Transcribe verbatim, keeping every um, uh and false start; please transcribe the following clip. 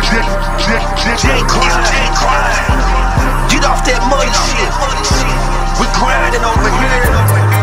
Jay GrYnD, get off that money shit. We grinding over here.